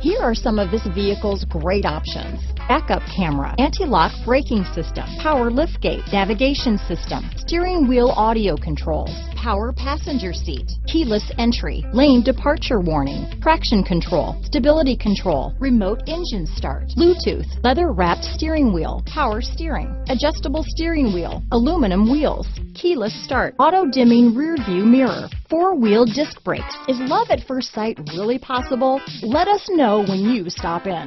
Here are some of this vehicle's great options: backup camera, anti-lock braking system, power liftgate, navigation system, steering wheel audio controls, power passenger seat, keyless entry, lane departure warning, traction control, stability control, remote engine start, Bluetooth, leather-wrapped steering wheel, power steering, adjustable steering wheel, aluminum wheels, keyless start, auto-dimming rear view mirror, four-wheel disc brakes. Is love at first sight really possible? Let us know when you stop in.